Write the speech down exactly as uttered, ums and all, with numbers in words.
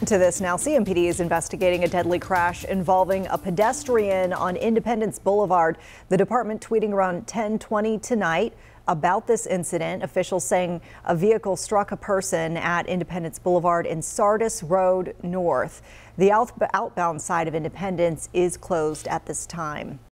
To this now, C M P D is investigating a deadly crash involving a pedestrian on Independence Boulevard. The department tweeting around ten twenty tonight about this incident. Officials saying a vehicle struck a person at Independence Boulevard and Sardis Road North. The outbound side of Independence is closed at this time.